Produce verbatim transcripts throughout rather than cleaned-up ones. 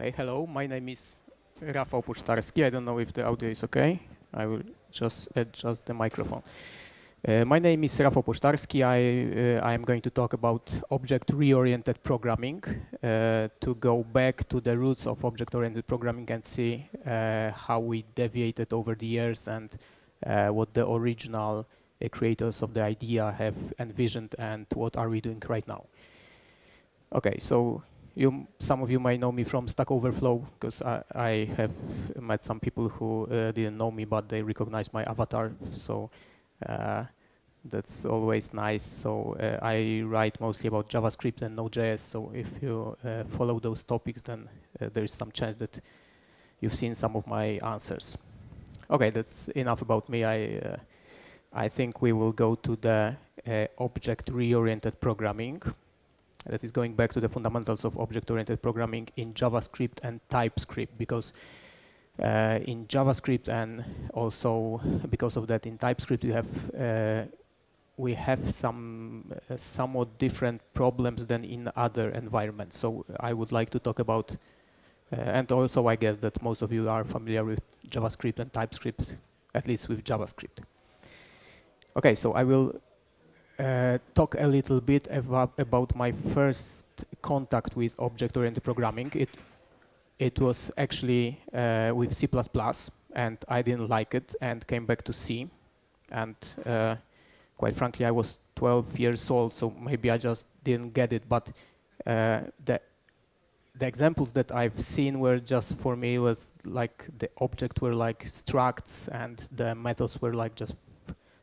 Hey, hello, my name is Rafał Pocztarski. I don't know if the audio is okay. I will just adjust the microphone. Uh, my name is Rafał Pocztarski. I, uh, I am going to talk about object-oriented programming, uh, to go back to the roots of object-oriented programming and see uh, how we deviated over the years and uh, what the original uh, creators of the idea have envisioned and what are we doing right now. Okay, so you, some of you may know me from Stack Overflow, because I, I have met some people who uh, didn't know me, but they recognized my avatar. So uh, that's always nice. So uh, I write mostly about JavaScript and Node.js. So if you uh, follow those topics, then uh, there is some chance that you've seen some of my answers. Okay, that's enough about me. I, uh, I think we will go to the uh, object-oriented programming. That is going back to the fundamentals of object-oriented programming in JavaScript and TypeScript, because uh, in JavaScript and also because of that in TypeScript we have uh, we have some uh, somewhat different problems than in other environments. So I would like to talk about, uh, and also I guess that most of you are familiar with JavaScript and TypeScript, at least with JavaScript. Okay, so I will Uh, talk a little bit about, about my first contact with object-oriented programming. It, it was actually uh, with C plus plus, and I didn't like it and came back to C. And uh, quite frankly, I was twelve years old, so maybe I just didn't get it. But uh, the, the examples that I've seen were just, for me, was like the objects were like structs, and the methods were like just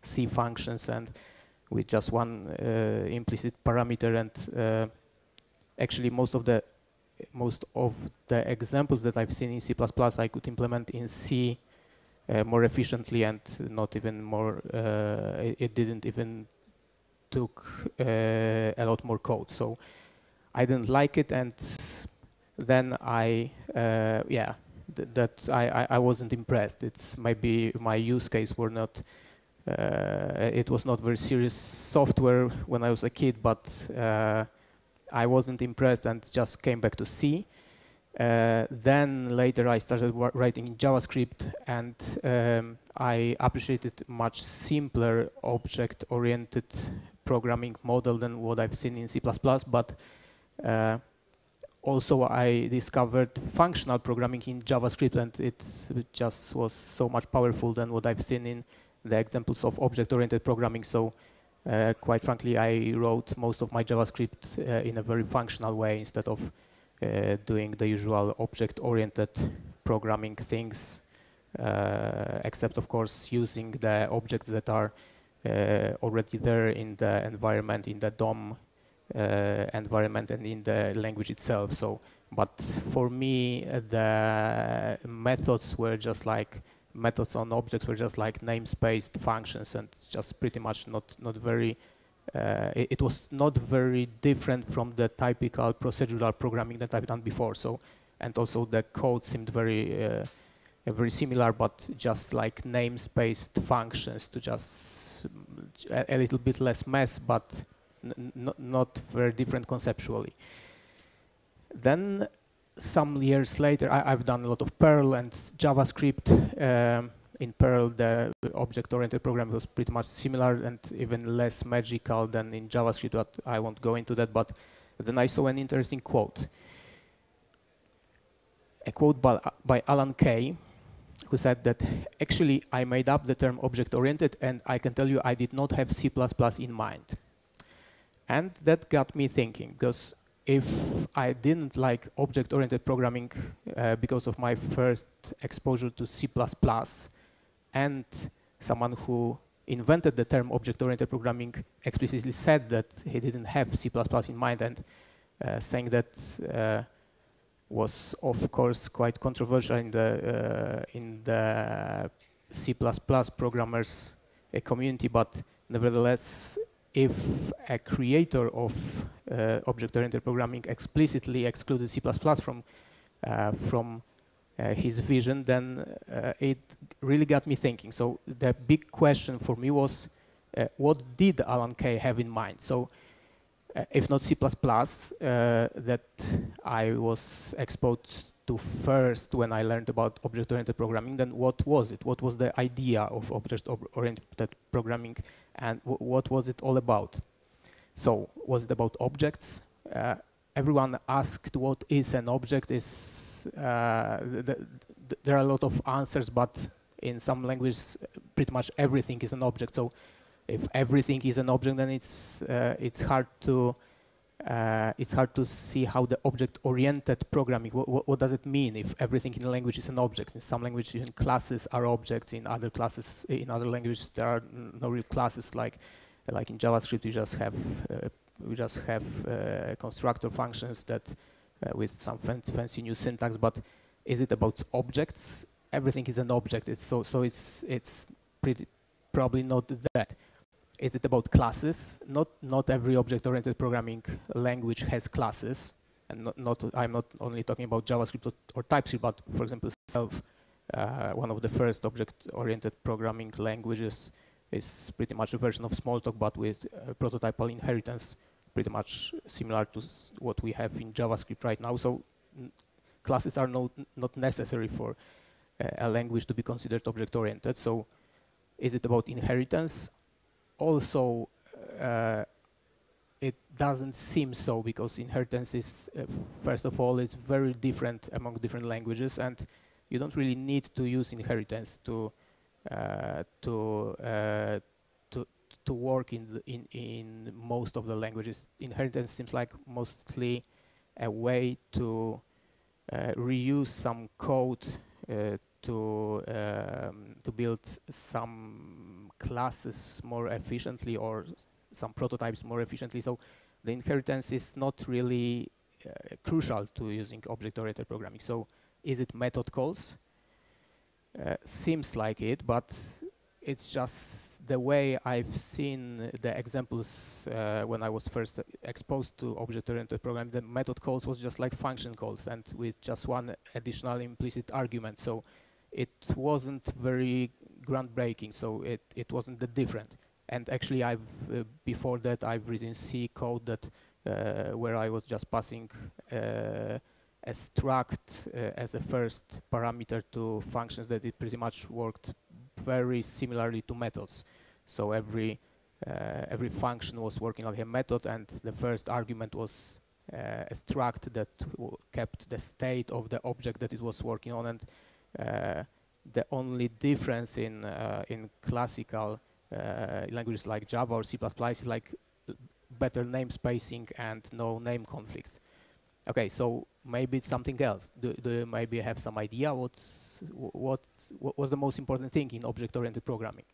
C functions, and with just one uh, implicit parameter, and uh, actually most of the most of the examples that I've seen in C plus plus I could implement in C uh, more efficiently, and not even more. Uh, it, it didn't even took uh, a lot more code, so I didn't like it. And then I, uh, yeah, th that I, I I wasn't impressed. It's maybe my use case were not. Uh, it was not very serious software when I was a kid, but uh, I wasn't impressed and just came back to C. Uh, then later I started writing in JavaScript, and um, I appreciated much simpler object-oriented programming model than what I've seen in C plus plus, but uh, also I discovered functional programming in JavaScript, and it just was so much powerful than what I've seen in the examples of object-oriented programming. So uh, quite frankly, I wrote most of my JavaScript uh, in a very functional way instead of uh, doing the usual object-oriented programming things, uh, except of course using the objects that are uh, already there in the environment, in the D O M uh, environment and in the language itself. So, but for me, the methods were just like methods on objects were just like namespaced functions, and just pretty much not not very. Uh, it, it was not very different from the typical procedural programming that I've done before. So, and also the code seemed very uh, very similar, but just like namespaced functions to just a, a little bit less mess, but n not very different conceptually. Then, some years later, I, I've done a lot of Perl and JavaScript. Um, in Perl, the object-oriented program was pretty much similar and even less magical than in JavaScript, but I won't go into that. But then I saw an interesting quote. A quote by, by Alan Kay, who said that, actually, I made up the term object-oriented, and I can tell you I did not have C plus plus in mind. And that got me thinking, because if I didn't like object-oriented programming uh, because of my first exposure to C plus plus, and someone who invented the term object-oriented programming explicitly said that he didn't have C plus plus in mind, and uh, saying that uh, was, of course, quite controversial in the, uh, in the C plus plus programmers uh, community, but nevertheless, if a creator of uh, object-oriented programming explicitly excluded C plus plus from uh, from uh, his vision, then uh, it really got me thinking. So the big question for me was, uh, what did Alan Kay have in mind? So uh, if not C plus plus, uh, that I was exposed to first when I learned about object-oriented programming, then what was it? What was the idea of object-oriented programming, and w what was it all about? So, was it about objects? Uh, everyone asked what is an object. Is uh, th th th there are a lot of answers, but in some languages, pretty much everything is an object. So, if everything is an object, then it's uh, it's hard to uh, it's hard to see how the object-oriented programming. Wh wh what does it mean if everything in a language is an object? In some languages, in classes are objects. In other classes, in other languages, there are no real classes. Like like in JavaScript, you just have uh, we just have uh, constructor functions that uh, with some fan fancy new syntax. But is it about objects? Everything is an object. It's so so it's it's pretty probably not that. Is it about classes? Not not every object-oriented programming language has classes, and not, not I'm not only talking about JavaScript or, or TypeScript, but for example, Self, uh, one of the first object-oriented programming languages, is pretty much a version of Smalltalk, but with uh, prototypal inheritance, pretty much similar to s what we have in JavaScript right now. So n classes are no, not necessary for uh, a language to be considered object-oriented. So is it about inheritance? Also, uh, it doesn't seem so, because inheritance is, uh, first of all, is very different among different languages, and you don't really need to use inheritance to uh, to, uh, to to work in the in in most of the languages. Inheritance seems like mostly a way to uh, reuse some code uh, to um, to build some classes more efficiently or some prototypes more efficiently. So the inheritance is not really uh, crucial to using object-oriented programming. So is it method calls? Uh, seems like it, but it's just the way I've seen the examples uh, when I was first exposed to object-oriented programming. The method calls was just like function calls, and with just one additional implicit argument. So it wasn't very groundbreaking, so it, it wasn't that different. And actually, I've uh, before that, I've written C code that uh, where I was just passing uh, a struct uh, as a first parameter to functions, that it pretty much worked very similarly to methods. So every uh, every function was working like a method, and the first argument was uh, a struct that w kept the state of the object that it was working on, and Uh, the only difference in uh, in classical uh, languages like Java or C plus plus is like better name spacing and no name conflicts. Okay, so maybe it's something else. Do, do you maybe have some idea what's, what what was the most important thing in object-oriented programming?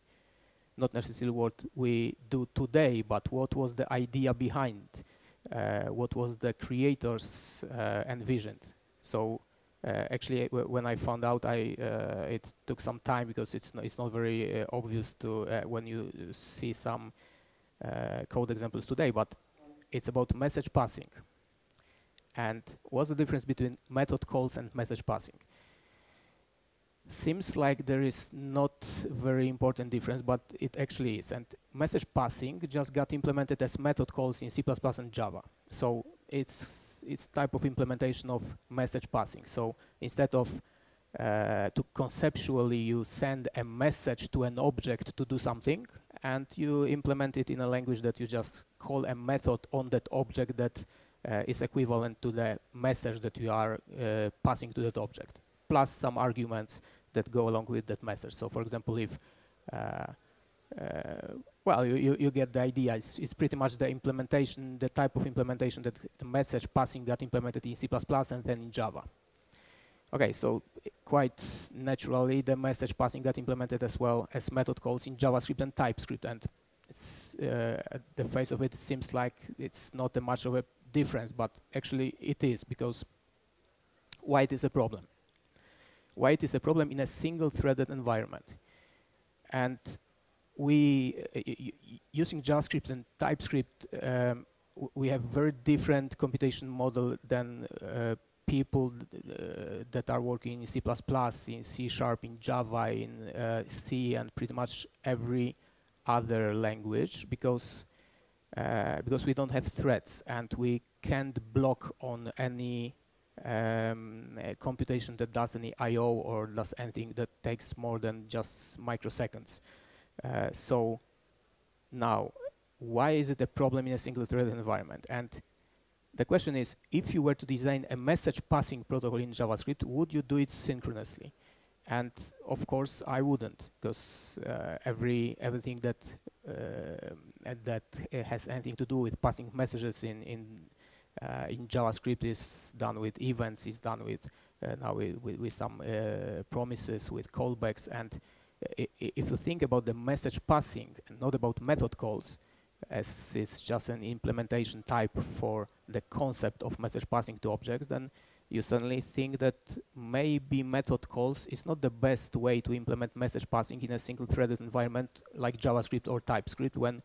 Not necessarily what we do today, but what was the idea behind? Uh, what was the creators uh, envisioned? So. Actually, w when I found out, I uh, it took some time, because it's it's not very uh, obvious to uh, when you see some uh, code examples today. But it's about message passing. And what's the difference between method calls and message passing? Seems like there is not very important difference, but it actually is. And message passing just got implemented as method calls in C plus plus and Java. So it's it's type of implementation of message passing. So instead of uh, to conceptually you send a message to an object to do something, and you implement it in a language that you just call a method on that object that uh, is equivalent to the message that you are uh, passing to that object, plus some arguments that go along with that message. So for example, if uh, Uh, well, you, you, you get the idea. It's, it's pretty much the implementation, the type of implementation that the message passing got implemented in C plus plus and then in Java. Okay, so quite naturally, the message passing got implemented as well as method calls in JavaScript and TypeScript. And it's, uh, at the face of it, it seems like it's not that much of a difference, but actually it is, because why it is a problem? Why it is a problem in a single-threaded environment? And we uh, using JavaScript and TypeScript, um, w we have very different computation model than uh, people th uh, that are working in C plus plus, in C sharp, in Java, in uh, C, and pretty much every other language, because uh, because we don't have threads, and we can't block on any um, a computation that does any I O or does anything that takes more than just microseconds. Uh, so now, why is it a problem in a single-threaded environment? And the question is, if you were to design a message-passing protocol in JavaScript, would you do it synchronously? And of course, I wouldn't, because uh, every everything that uh, that uh, has anything to do with passing messages in in uh, in JavaScript is done with events, is done with uh, now with, with, with some uh, promises, with callbacks. And I I if you think about the message passing, and not about method calls, as it's just an implementation type for the concept of message passing to objects, then you suddenly think that maybe method calls is not the best way to implement message passing in a single-threaded environment like JavaScript or TypeScript, when,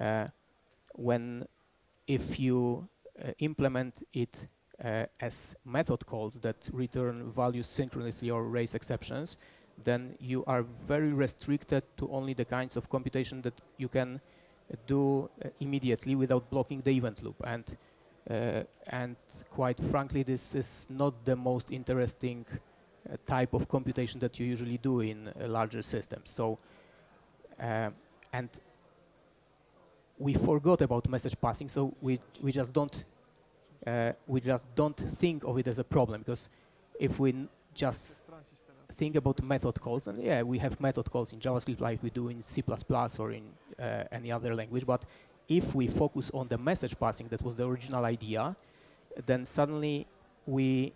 uh, when if you uh, implement it uh, as method calls that return values synchronously or raise exceptions, then you are very restricted to only the kinds of computation that you can uh, do uh, immediately without blocking the event loop. And Uh, and quite frankly, this is not the most interesting uh, type of computation that you usually do in uh, larger systems. So, uh, and we forgot about message passing, so we we just don't uh, we just don't think of it as a problem, because if we n just think about method calls, and yeah, we have method calls in JavaScript like we do in C plus plus or in uh, any other language, but if we focus on the message passing, that was the original idea, then suddenly we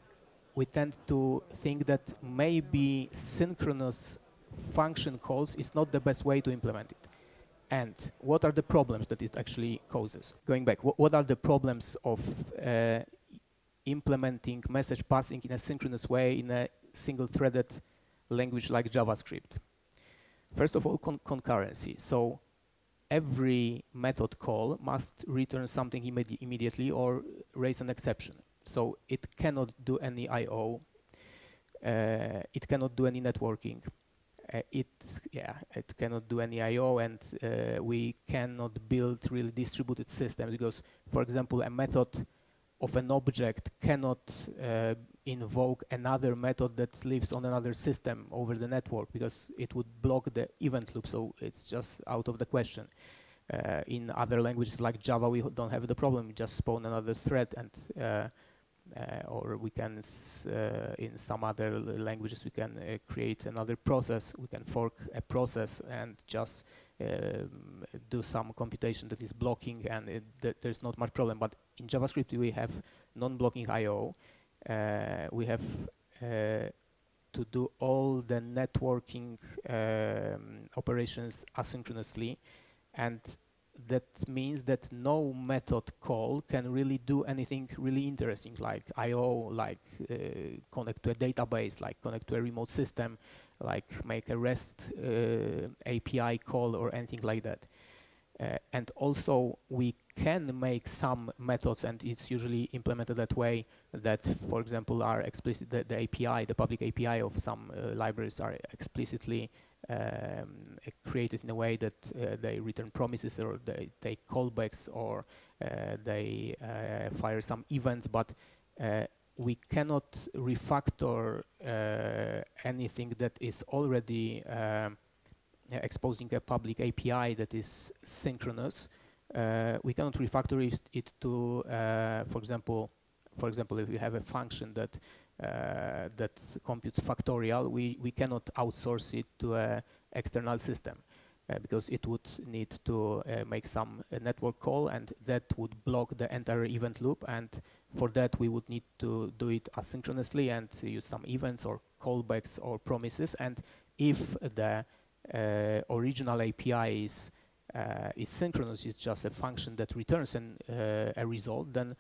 we tend to think that maybe synchronous function calls is not the best way to implement it. And what are the problems that it actually causes? Going back, wh what are the problems of uh, implementing message passing in a synchronous way in a single-threaded language like JavaScript? First of all, con concurrency. So every method call must return something imme immediately or raise an exception. So it cannot do any I O. Uh, it cannot do any networking. Uh, it, yeah, it cannot do any I O, and uh, we cannot build really distributed systems because, for example, a method of an object cannot uh, invoke another method that lives on another system over the network, because it would block the event loop, so it's just out of the question. Uh, in other languages like Java, we don't have the problem. We just spawn another thread, and uh, uh, or we can, s uh, in some other languages, we can uh, create another process. We can fork a process and just Um, do some computation that is blocking, and it th there's not much problem. But in JavaScript, we have non-blocking I O. Uh, we have uh, to do all the networking um, operations asynchronously, and that means that no method call can really do anything really interesting, like I O, like uh, connect to a database, like connect to a remote system, like make a REST uh, A P I call or anything like that. Uh, and also, we can make some methods, and it's usually implemented that way, that, for example, are explicit, the, the A P I, the public A P I of some uh, libraries are explicitly um, created in a way that uh, they return promises, or they take callbacks, or uh, they uh, fire some events, but uh, we cannot refactor uh, anything that is already uh, exposing a public A P I that is synchronous. Uh, we cannot refactor it, it to, uh, for example, for example, if we have a function that uh, that computes factorial, we we cannot outsource it to an external system, uh, because it would need to uh, make some uh, network call, and that would block the entire event loop. And for that, we would need to do it asynchronously and use some events or callbacks or promises. And if the uh, original A P I is, uh, is synchronous, it's just a function that returns an, uh, a result, then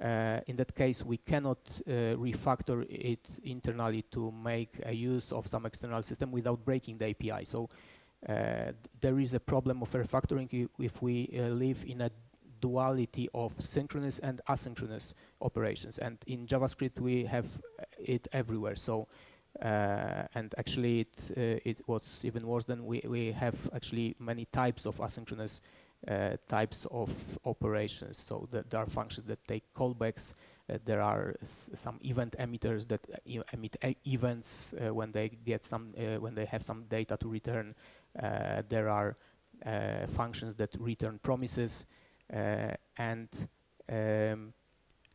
uh, in that case, we cannot uh, refactor it internally to make a use of some external system without breaking the A P I. So uh, th there is a problem of refactoring if we uh, live in a duality of synchronous and asynchronous operations, and in JavaScript we have it everywhere. So, uh, and actually, it uh, it was even worse than we we have actually many types of asynchronous uh, types of operations. So that there are functions that take callbacks, uh, there are s some event emitters that uh, emit e events uh, when they get some uh, when they have some data to return. Uh, there are uh, functions that return promises, uh, and um,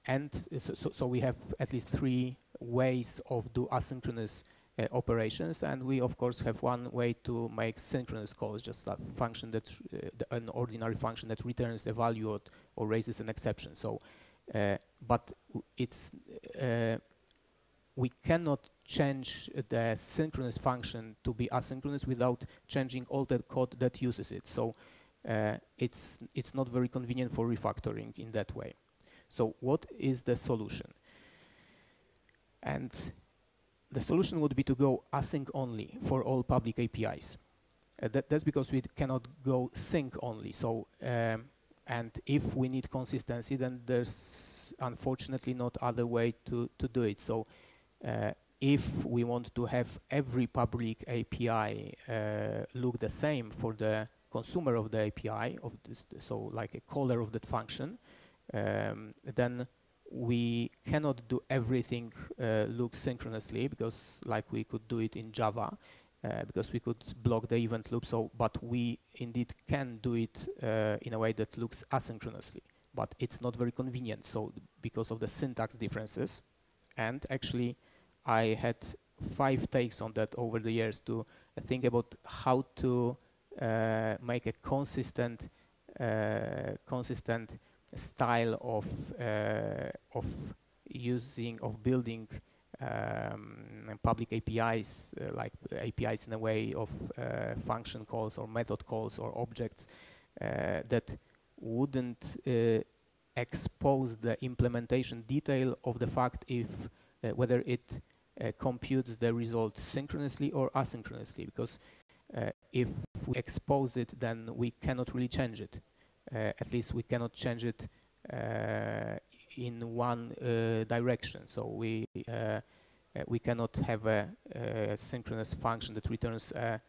and so, so so we have at least three ways of do asynchronous uh, operations, and we of course have one way to make synchronous calls, just a function that uh, the, an ordinary function that returns a value or, or raises an exception. So, uh, but it's uh, we cannot change the synchronous function to be asynchronous without changing all the code that uses it. So, uh, it's it's not very convenient for refactoring in that way. So, what is the solution? And the solution would be to go async only for all public A P Is. Uh, that, that's because we cannot go sync only. So, um, and if we need consistency, then there's unfortunately not other way to, to do it. So, uh, if we want to have every public A P I uh, look the same for the consumer of the A P I, of this, so like a caller of that function, um, then we cannot do everything uh, look synchronously, because like we could do it in Java, uh, because we could block the event loop. So, but we indeed can do it uh, in a way that looks asynchronously, but it's not very convenient. So, because of the syntax differences, and actually, I had five takes on that over the years to uh, think about how to uh, make a consistent, uh, consistent. style of uh, of using of building um, public A P Is, uh, like A P Is in a way of uh, function calls or method calls or objects uh, that wouldn't uh, expose the implementation detail of the fact if uh, whether it uh, computes the result synchronously or asynchronously, because uh, if we expose it, then we cannot really change it. Uh, at least we cannot change it uh, in one uh, direction. So we uh, uh, we cannot have a, a synchronous function that returns a,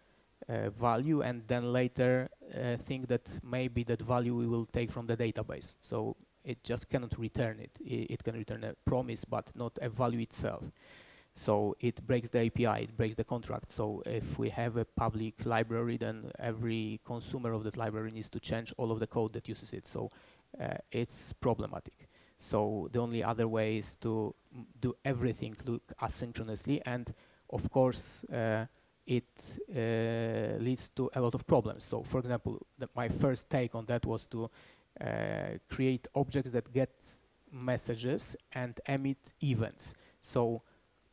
a value and then later uh, think that maybe that value we will take from the database. So it just cannot return it. I, it can return a promise, but not a value itself. So it breaks the A P I, it breaks the contract. So if we have a public library, then every consumer of that library needs to change all of the code that uses it. So uh, it's problematic. So the only other way is to do everything look asynchronously. And of course, uh, it uh, leads to a lot of problems. So for example, the, my first take on that was to uh, create objects that get messages and emit events. So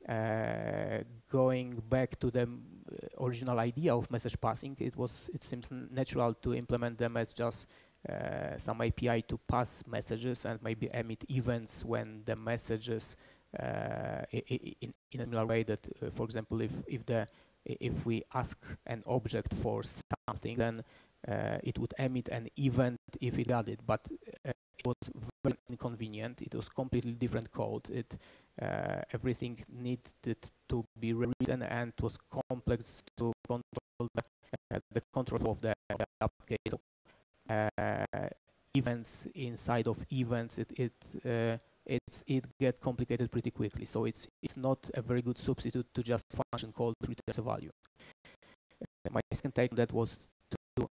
Uh, going back to the uh, original idea of message passing, it was it seems natural to implement them as just uh, some A P I to pass messages and maybe emit events when the messages uh, I I in, in a similar way that, uh, for example, if if the if we ask an object for something, then uh, it would emit an event if it got it. But uh, it was very inconvenient. It was completely different code. It Uh, everything needed to be rewritten and was complex to control the, uh, the control of the, the application. Uh, events inside of events, it it uh, it's, it gets complicated pretty quickly. So it's it's not a very good substitute to just function called returns a value. Uh, my second take on that was to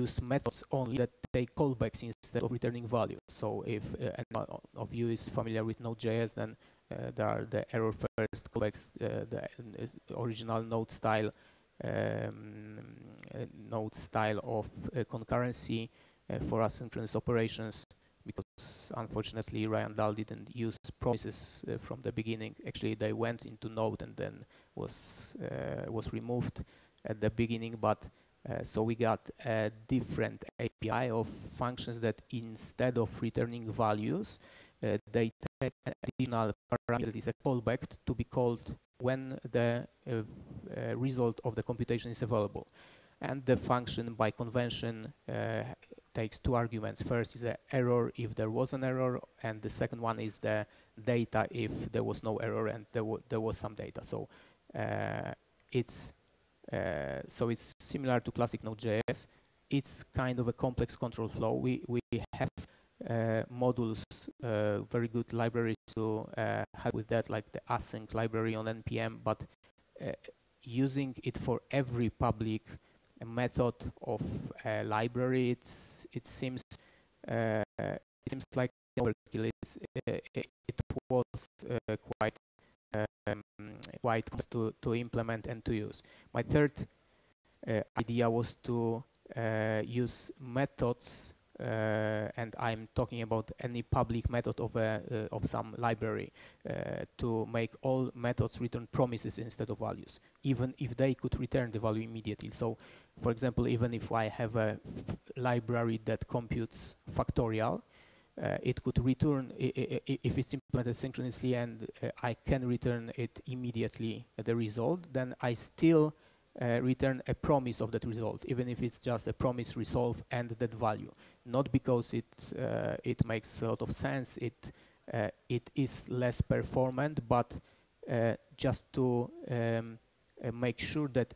use methods only that take callbacks instead of returning value. So if uh, anyone of you is familiar with Node.js, then uh, there are the error-first callbacks, uh, the original Node style, um, uh, Node style of uh, concurrency uh, for asynchronous operations, because unfortunately Ryan Dahl didn't use promises uh, from the beginning. Actually, they went into Node and then was uh, was removed at the beginning, but Uh, so we got a different A P I of functions that instead of returning values, uh, they take an additional parameter that is a callback to be called when the uh, uh, result of the computation is available. And the function by convention uh, takes two arguments. First is the error if there was an error, and the second one is the data if there was no error and there, there was some data. So uh, it's Uh, so it's similar to classic Node.js. It's kind of a complex control flow. We we have uh, modules, uh, very good libraries to uh, help with that, like the async library on N P M, but uh, using it for every public method of a library, it's, it seems uh, it seems like overkill. It's, it, it was uh, quite um, quite to to implement and to use. My third uh, idea was to uh, use methods, uh, and I'm talking about any public method of a uh, of some library, uh, to make all methods return promises instead of values, even if they could return the value immediately. So, for example, even if I have a f library that computes factorial, uh, it could return, I I if it's implemented synchronously and uh, I can return it immediately, uh, the result, then I still uh, return a promise of that result, even if it's just a promise resolve and that value. Not because it, uh, it makes a lot of sense, it, uh, it is less performant, but uh, just to um, uh, make sure that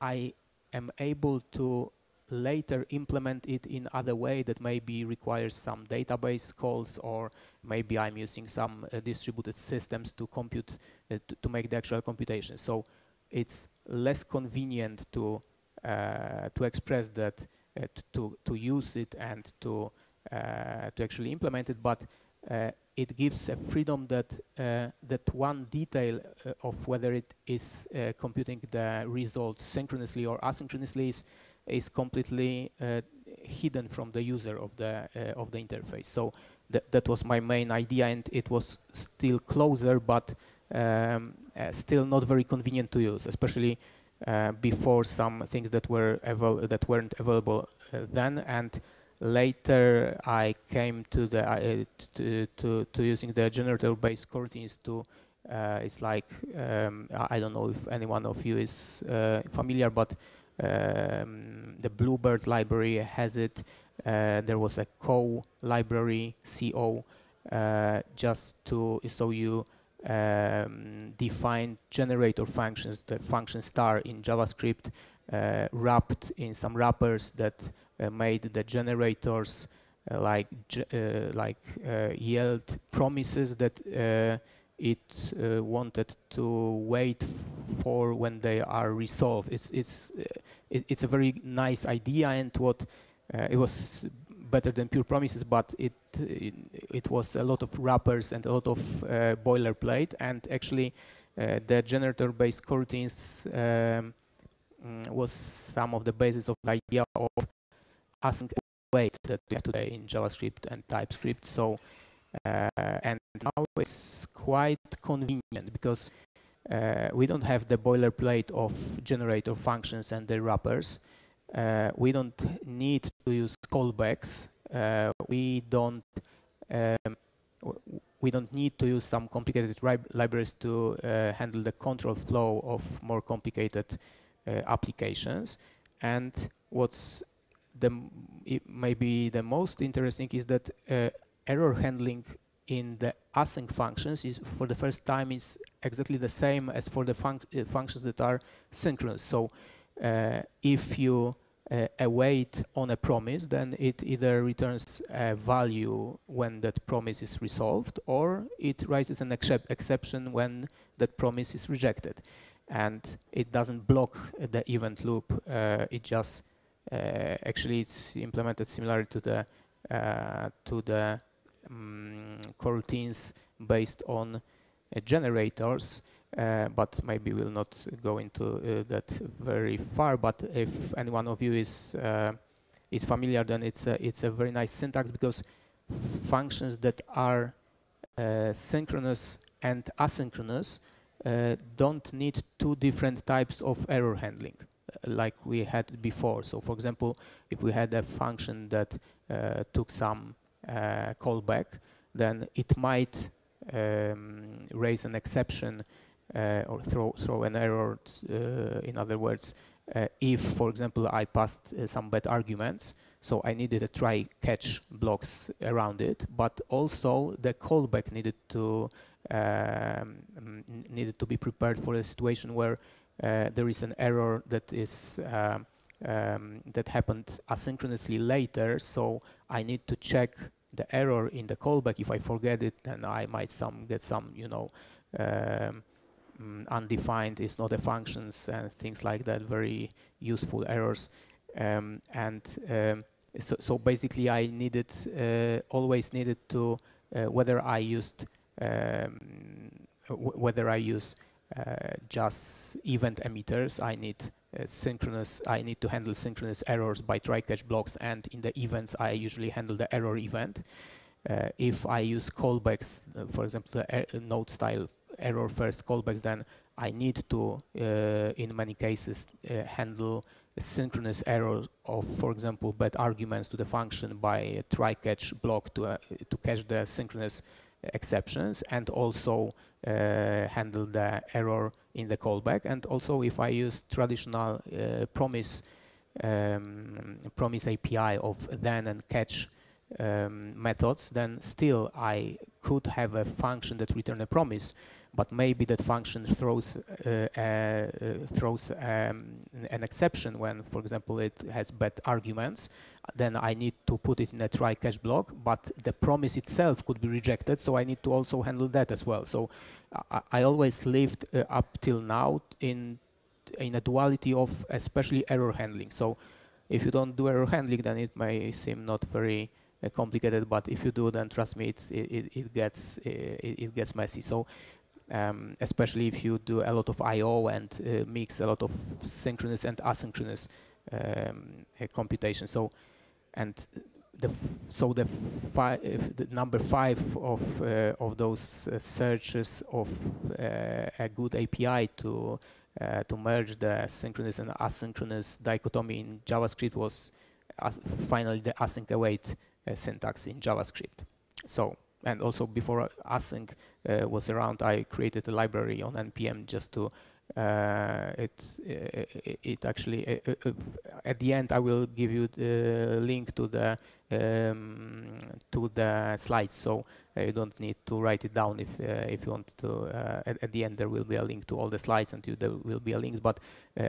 I am able to later implement it in other way that maybe requires some database calls, or maybe I'm using some uh, distributed systems to compute, uh, to, to make the actual computation. So it's less convenient to uh, to express that, uh, to to use it and to uh, to actually implement it, but uh, it gives a freedom that uh, that one detail uh, of whether it is uh, computing the results synchronously or asynchronously is, is completely uh, hidden from the user of the uh, of the interface. So th that was my main idea, and it was still closer, but um, uh, still not very convenient to use, especially uh, before some things that were avail that weren't available uh, then. And later, I came to the uh, to, to to using the generator-based coroutines to. Uh, it's like um, I don't know if anyone of you is uh, familiar, but um, the Bluebird library has it. Uh, there was a C O library, C O, uh, just to so you um, define generator functions, the function star in JavaScript, Uh, wrapped in some wrappers that uh, made the generators uh, like uh, like uh, yield promises that uh, it uh, wanted to wait for when they are resolved. It's it's uh, it, it's a very nice idea, and what uh, it was better than pure promises, but it, it it was a lot of wrappers and a lot of uh, boilerplate, and actually uh, the generator-based coroutines Um, was some of the basis of the idea of async await that we have today in JavaScript and TypeScript. So, uh, and now it's quite convenient because uh, we don't have the boilerplate of generator functions and the wrappers. Uh, we don't need to use callbacks. Uh, we don't um, we don't need to use some complicated libraries to uh, handle the control flow of more complicated Uh, applications. And what's the it maybe the most interesting is that uh, error handling in the async functions is for the first time is exactly the same as for the func uh, functions that are synchronous. So uh, if you uh, await on a promise, then it either returns a value when that promise is resolved, or it raises an excep exception when that promise is rejected. And it doesn't block uh, the event loop. Uh, it just uh, actually it's implemented similar to the uh, to the um, coroutines based on uh, generators. Uh, but maybe we'll not go into uh, that very far. But if any one of you is uh, is familiar, then it's a, it's a very nice syntax, because functions that are uh, synchronous and asynchronous Uh, don't need two different types of error handling uh, like we had before. So, for example, if we had a function that uh, took some uh, callback, then it might um, raise an exception uh, or throw, throw an error, uh, in other words, uh, if, for example, I passed uh, some bad arguments. So I needed a try-catch blocks around it, but also the callback needed to Um, needed to be prepared for a situation where uh, there is an error that is uh, um, that happened asynchronously later. So I need to check the error in the callback. If I forget it, then I might some get some, you know, um, undefined is not a functions and things like that, very useful errors. Um, and um, so, so basically I needed, uh, always needed to, uh, whether I used, um, w whether I use uh, just event emitters, I need uh, synchronous, I need to handle synchronous errors by try-catch blocks, and in the events I usually handle the error event. Uh, if I use callbacks, uh, for example, the node style error first callbacks, then I need to, uh, in many cases, uh, handle synchronous errors of, for example, bad arguments to the function by a try-catch block to, uh, to catch the synchronous exceptions, and also uh, handle the error in the callback. And also, if I use traditional uh, promise um, promise A P I of then and catch um, methods, then still I could have a function that returns a promise, but maybe that function throws uh, uh, throws um, an exception when, for example, it has bad arguments. Then I need to put it in a try-catch block, but the promise itself could be rejected, so I need to also handle that as well. So I, I always lived uh, up till now in in a duality of especially error handling. So if you don't do error handling, then it may seem not very uh, complicated, but if you do, then trust me, it's, it, it, it gets uh, it, it gets messy. So Um, especially if you do a lot of I O and uh, mix a lot of synchronous and asynchronous um, uh, computation. So, and the f so the, fi the number five of uh, of those uh, searches of uh, a good A P I to uh, to merge the synchronous and asynchronous dichotomy in JavaScript was as finally the async await uh, syntax in JavaScript. So. And also, before async uh, was around, I created a library on N P M just to uh, it, it. It actually uh, uh, at the end I will give you the link to the um, to the slides, so uh, you don't need to write it down if uh, if you want to. Uh, at, at the end there will be a link to all the slides, and you, there will be a link. But uh,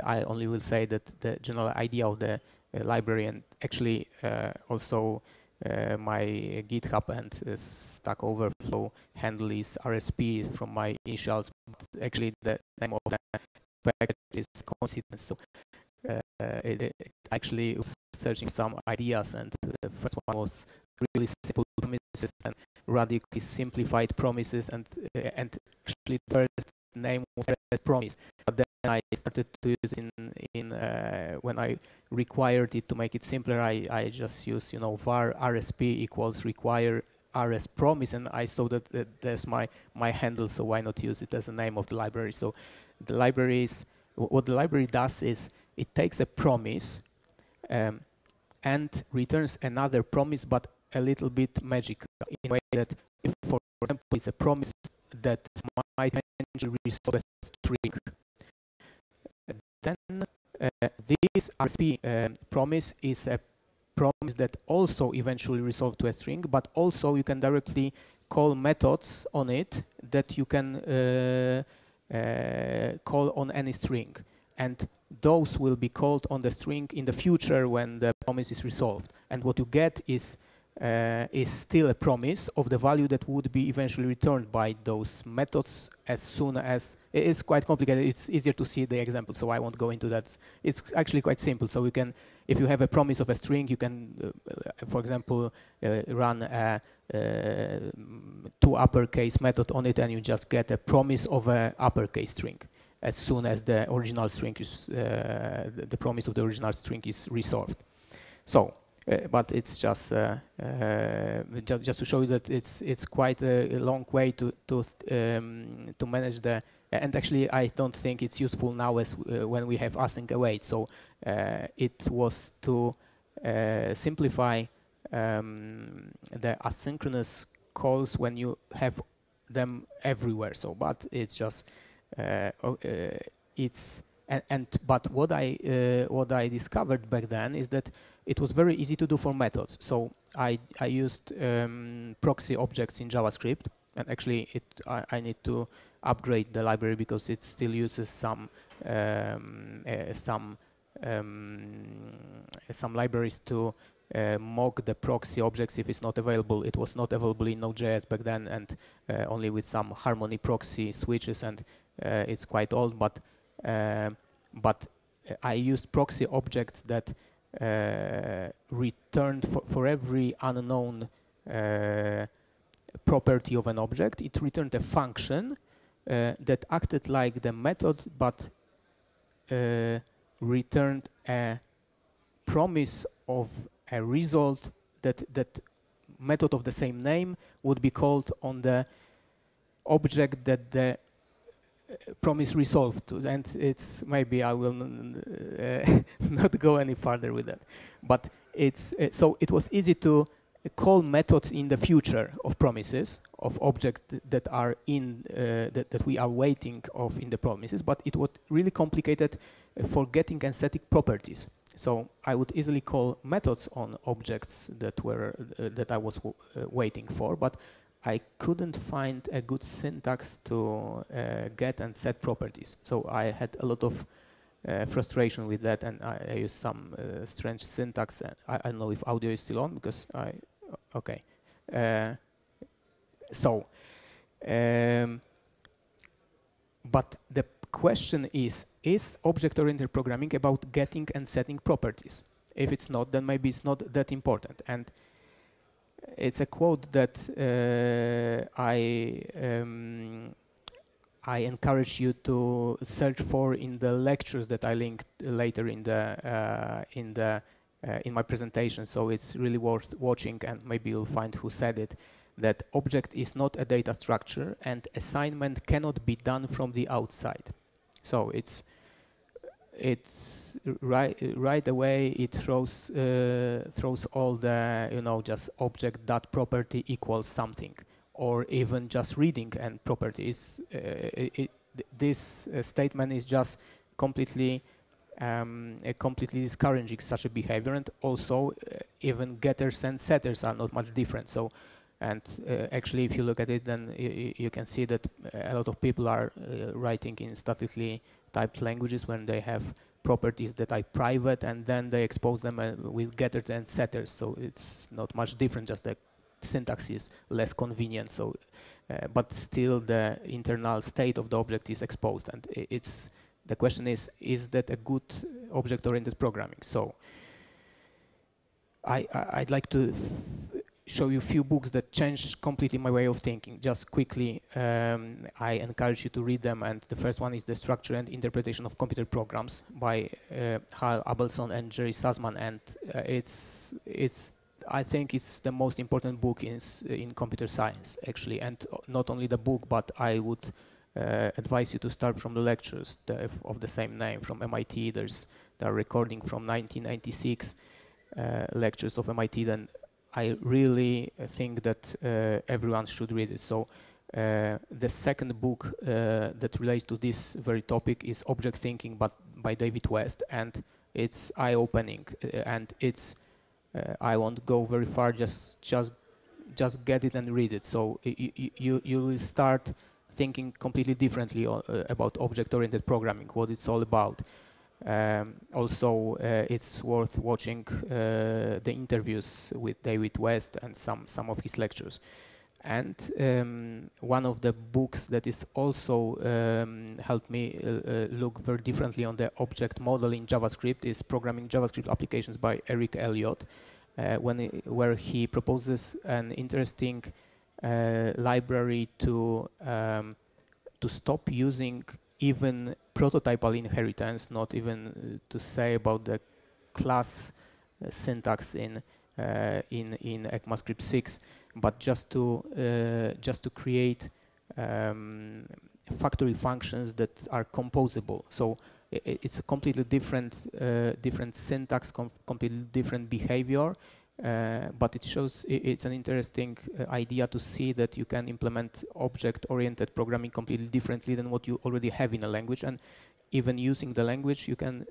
I only will say that the general idea of the uh, library, and actually uh, also. Uh, my uh, GitHub and uh, Stack Overflow handle is R S P from my initials, but actually the name of the package is coincidence. So uh, it, it actually was searching some ideas, and the first one was really simple promises and radically simplified promises, and uh, and actually the first name was R S Promise. But then I started to use in in uh, when I required it to make it simpler. I, I just use, you know, var R S P equals require R S promise, and I saw that, that there's my my handle, so why not use it as a name of the library? So the library is what the library does is it takes a promise um, and returns another promise, but a little bit magic in a way that if, for example, it's a promise that might eventually resolve a string. Then uh, this R S P uh, promise is a promise that also eventually resolves to a string, but also you can directly call methods on it that you can uh, uh, call on any string. And those will be called on the string in the future when the promise is resolved. And what you get is Uh, is still a promise of the value that would be eventually returned by those methods as soon as... It is quite complicated. It's easier to see the example, so I won't go into that. It's actually quite simple. So you can, if you have a promise of a string, you can, uh, for example, uh, run a uh, two uppercase method on it, and you just get a promise of an uppercase string as soon as the original string is... Uh, the promise of the original string is resolved. So. Uh, but it's just, uh, uh, just just to show you that it's it's quite a, a long way to to um, to manage the. And actually, I don't think it's useful now as uh, when we have async await. So uh, it was to uh, simplify um, the asynchronous calls when you have them everywhere. So, but it's just uh, uh, it's. And, and but what I uh, what I discovered back then is that it was very easy to do for methods. So I I used um, proxy objects in JavaScript, and actually it I, I need to upgrade the library because it still uses some um, uh, some um, some libraries to uh, mock the proxy objects if it's not available. It was not available in Node.js back then, and uh, only with some Harmony proxy switches, and uh, it's quite old. But uh, but I used proxy objects that uh, returned for, for every unknown uh, property of an object. It returned a function uh, that acted like the method, but uh, returned a promise of a result that that method of the same name would be called on the object that the promise resolved to. And it's maybe I will uh, not go any further with that. But it's uh, so it was easy to call methods in the future of promises of objects that are in uh, that, that we are waiting of in the promises, but it was really complicated for getting aesthetic properties. So I would easily call methods on objects that were uh, that I was w uh, waiting for, but I couldn't find a good syntax to uh, get and set properties. So I had a lot of Uh, frustration with that, and I, I use some uh, strange syntax. I, I don't know if audio is still on because I okay. Uh, so, um, but the question is: is object-oriented programming about getting and setting properties? If it's not, then maybe it's not that important. And it's a quote that uh, I. Um, I encourage you to search for in the lectures that I linked later in the uh, in the uh, in my presentation. So it's really worth watching, and maybe you'll find who said it. That object is not a data structure, and assignment cannot be done from the outside. So it's it's right right away. It throws uh, throws all the you know just object dot property equals something. Or even just reading and properties. Uh, it, this uh, statement is just completely, um, uh, completely discouraging such a behavior. And also, uh, even getters and setters are not much different. So, and uh, actually, if you look at it, then you can see that a lot of people are uh, writing in statically typed languages when they have properties that are private, and then they expose them uh, with getters and setters. So it's not much different, just the syntax is less convenient, so uh, but still the internal state of the object is exposed, and it's the question is is that a good object-oriented programming? So I, I I'd like to f show you a few books that changed completely my way of thinking. Just quickly, um, I encourage you to read them, and the first one is The Structure and Interpretation of Computer Programs by uh, Hal Abelson and Jerry Sussman, and uh, it's it's I think it's the most important book in in computer science, actually, and not only the book, but I would uh, advise you to start from the lectures the, of the same name from M I T. There's the recording from nineteen ninety-six uh, lectures of M I T. Then I really think that uh, everyone should read it. So uh, the second book uh, that relates to this very topic is Object Thinking, but by David West, and it's eye-opening, uh, and it's I won't go very far. Just, just, just get it and read it. So you, you will start thinking completely differently o uh, about object-oriented programming, what it's all about. Um, also, uh, it's worth watching uh, the interviews with David West and some some of his lectures. And um, one of the books that is also um, helped me uh, uh, look very differently on the object model in JavaScript is Programming JavaScript Applications by Eric Elliott, uh, when he, where he proposes an interesting uh, library to um, to stop using even prototypal inheritance, not even to say about the class uh, syntax in uh, in in ECMAScript six. But just to uh, just to create um, factory functions that are composable. So I it's a completely different uh, different syntax, completely different behavior. Uh, but it shows I it's an interesting uh, idea to see that you can implement object-oriented programming completely differently than what you already have in a language. And even using the language, you can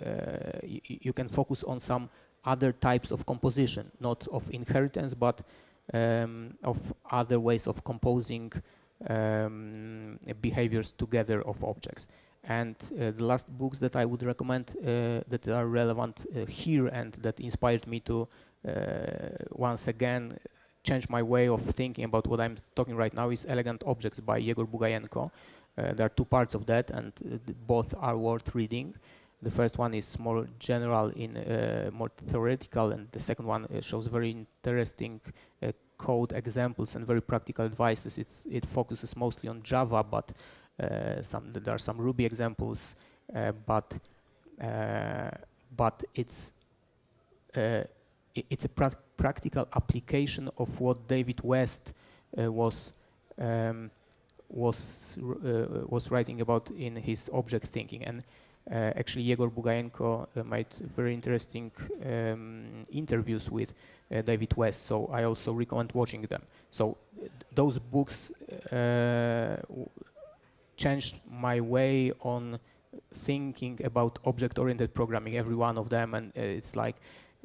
uh, you can focus on some other types of composition, not of inheritance, but Um, of other ways of composing um, behaviors together of objects. And uh, the last books that I would recommend uh, that are relevant uh, here and that inspired me to uh, once again, change my way of thinking about what I'm talking right now is Elegant Objects by Yegor Bugayenko. Uh, there are two parts of that, and uh, both are worth reading. The first one is more general, in uh, more theoretical, and the second one uh, shows very interesting uh, code examples and very practical advices. It's, it focuses mostly on Java, but uh, some, there are some Ruby examples. Uh, but uh, but it's uh, it's a pra practical application of what David West uh, was. Um, was uh, was writing about in his Object Thinking, and uh, actually Yegor Bugayenko uh, made very interesting um, interviews with uh, David West, so I also recommend watching them. So th those books uh, changed my way on thinking about object-oriented programming, every one of them, and uh, it's like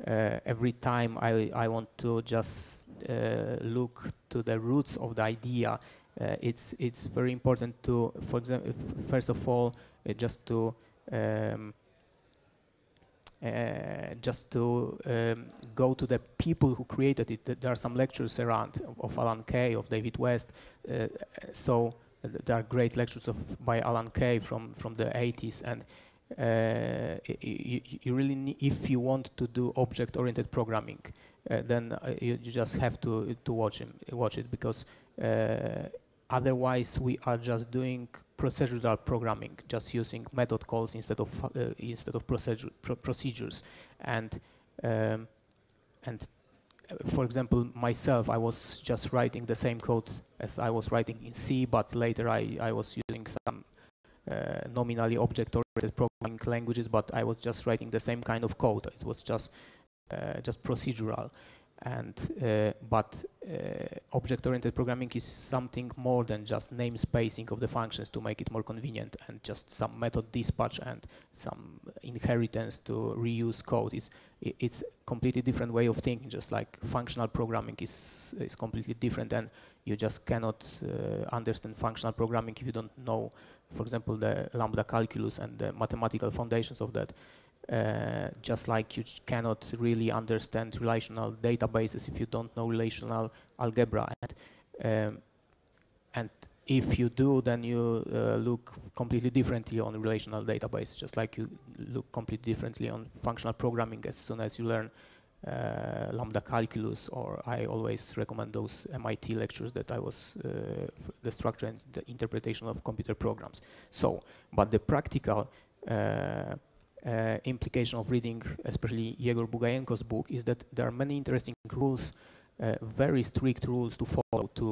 uh, every time I, I want to just uh, look to the roots of the idea. Uh, it's it's very important to, for example, first of all, uh, just to um, uh, just to um, go to the people who created it. Th there are some lectures around of, of Alan Kay, of David West. Uh, so uh, there are great lectures of by Alan Kay from from the eighties, and uh, you, you really need, if you want to do object-oriented programming, uh, then uh, you just have to to watch him, watch it, because. Uh, Otherwise, we are just doing procedural programming, just using method calls instead of uh, instead of procedure, pro procedures. And um, and for example, myself, I was just writing the same code as I was writing in C, but later I I was using some uh, nominally object-oriented programming languages, but I was just writing the same kind of code. It was just uh, just procedural. And uh, but uh, object-oriented programming is something more than just name spacing of the functions to make it more convenient, and just some method dispatch and some inheritance to reuse code. It's it's completely different way of thinking. Just like functional programming is is completely different, and you just cannot uh, understand functional programming if you don't know, for example, the lambda calculus and the mathematical foundations of that. Uh, just like you cannot really understand relational databases if you don't know relational algebra, and, um, and if you do, then you uh, look completely differently on relational databases, just like you look completely differently on functional programming as soon as you learn uh, lambda calculus. Or I always recommend those M I T lectures that I was uh, the structure and the interpretation of computer programs. So, but the practical uh, Uh, implication of reading, especially Yegor Bugayenko's book, is that there are many interesting rules, uh, very strict rules to follow to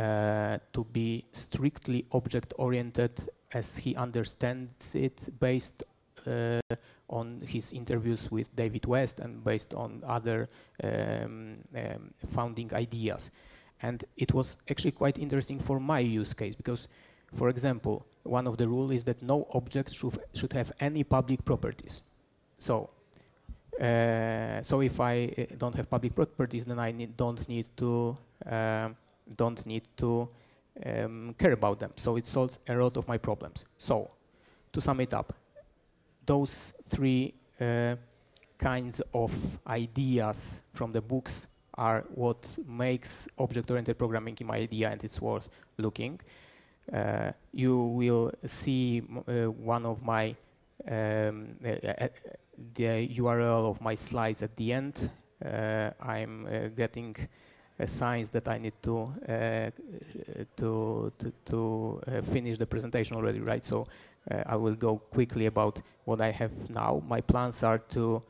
uh, to be strictly object-oriented as he understands it, based uh, on his interviews with David West and based on other um, um, founding ideas. And it was actually quite interesting for my use case because, for example, one of the rules is that no object should, should have any public properties. So, uh, so if I uh, don't have public properties, then I need, don't need to uh, don't need to um, care about them. So it solves a lot of my problems. So, to sum it up, those three uh, kinds of ideas from the books are what makes object-oriented programming in my idea, and it's worth looking. Uh, you will see uh, one of my um, uh, uh, the U R L of my slides at the end. Uh, I'm uh, getting uh, signs that I need to uh, to to, to uh, finish the presentation already, right? So uh, I will go quickly about what I have now. My plans are to uh,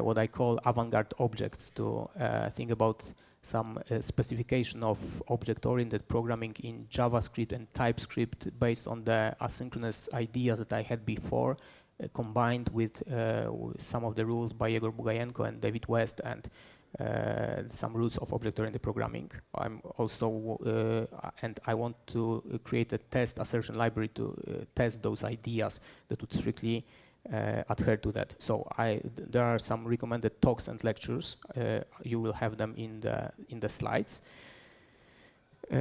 what I call avant-garde objects, to uh, think about some uh, specification of object-oriented programming in JavaScript and TypeScript based on the asynchronous ideas that I had before, uh, combined with uh, some of the rules by Yegor Bugayenko and David West, and uh, some rules of object-oriented programming. I'm also, uh, and I want to create a test assertion library to uh, test those ideas that would strictly Uh, adhere to that. So I, th there are some recommended talks and lectures. Uh, you will have them in the in the slides. Uh,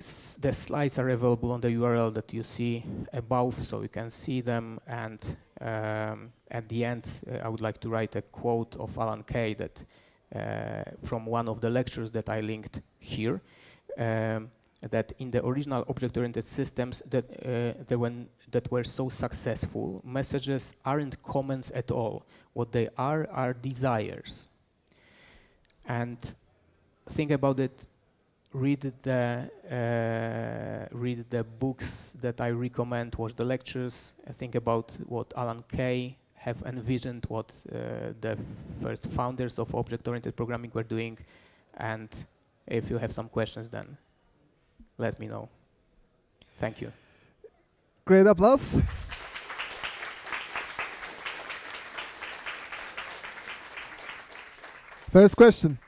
s the slides are available on the U R L that you see above, so you can see them. And um, at the end, uh, I would like to write a quote of Alan Kay that uh, from one of the lectures that I linked here, um, that in the original object-oriented systems that, uh, that, when, that were so successful, messages aren't comments at all. What they are are desires. And think about it, read the, uh, read the books that I recommend, watch the lectures, think about what Alan Kay have envisioned, what uh, the first founders of object-oriented programming were doing, and if you have some questions, then let me know. Thank you. Great applause. First question.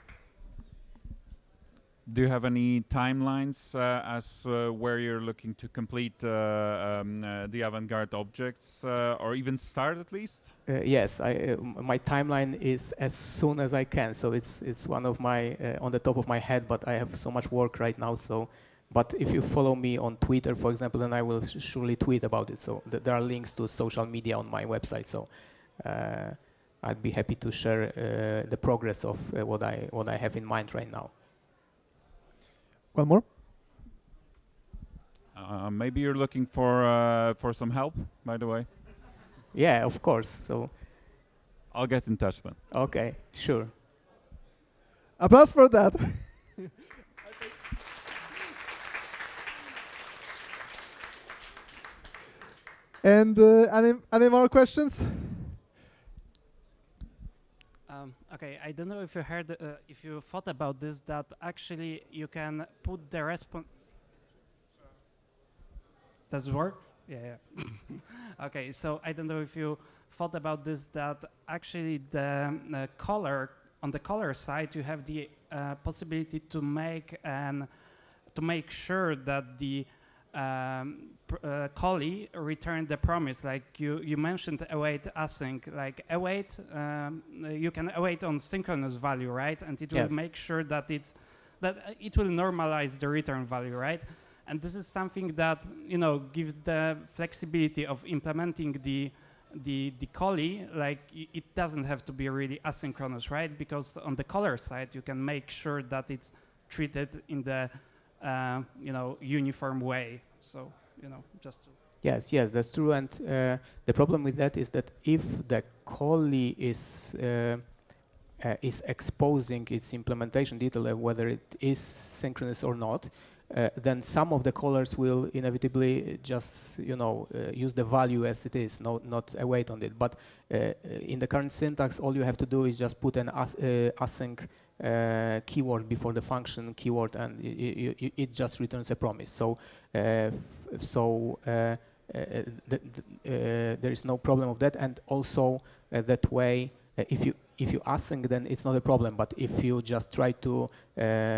Do you have any timelines uh, as uh, where you're looking to complete uh, um, uh, the avant-garde objects, uh, or even start at least? Uh, yes, I, uh, my timeline is as soon as I can. So it's it's one of my uh, on the top of my head, but I have so much work right now. So, but if you follow me on Twitter, for example, then I will surely tweet about it. So th there are links to social media on my website. So. Uh, I'd be happy to share uh, the progress of uh, what I what I have in mind right now. One more. Uh, maybe you're looking for uh, for some help, by the way. Yeah, of course. So I'll get in touch then. Okay, sure. Applause for that. And uh, any any more questions? Okay, I don't know if you heard, uh, if you thought about this, that actually you can put the response. Does it work? Yeah. yeah. Okay, so I don't know if you thought about this, that actually the um, uh, color, on the color side, you have the uh, possibility to make an, to make sure that the um, pr uh, callee returned the promise. Like you, you mentioned await async, like await, um, you can await on synchronous value, right? And it yes. will make sure that it's, that it will normalize the return value, right? And this is something that, you know, gives the flexibility of implementing the, the, the callee, like it doesn't have to be really asynchronous, right? Because on the caller side, you can make sure that it's treated in the Uh, you know, uniform way. So, you know, just to yes, yes, that's true. And uh, the problem with that is that if the callee is uh, uh, is exposing its implementation detail, whether it is synchronous or not, uh, then some of the callers will inevitably just, you know, uh, use the value as it is, not not await on it. But uh, in the current syntax, all you have to do is just put an as, uh, async. Uh, keyword before the function keyword, and it, it, it just returns a promise. So, uh, so uh, uh, th th uh, there is no problem of that. And also, uh, that way, uh, if you if you async, then it's not a problem. But if you just try to, uh,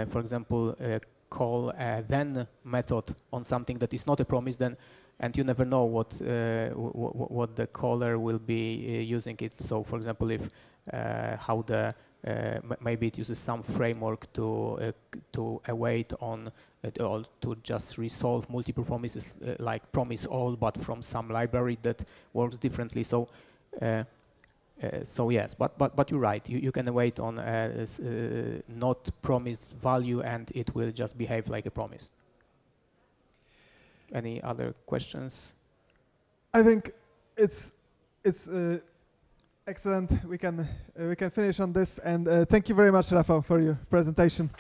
for example, uh, call a then method on something that is not a promise, then and you never know what uh, wh what the caller will be uh, using it. So, for example, if uh, how the Uh, maybe it uses some framework to uh, to await on it all, to just resolve multiple promises, uh, like promise all, but from some library that works differently. So, uh, uh, so yes, but but but you're right. You you can await on a, a not promised value, and it will just behave like a promise. Any other questions? I think it's it's. Uh Excellent. We can uh, we can finish on this, and uh, thank you very much, Rafał, for your presentation.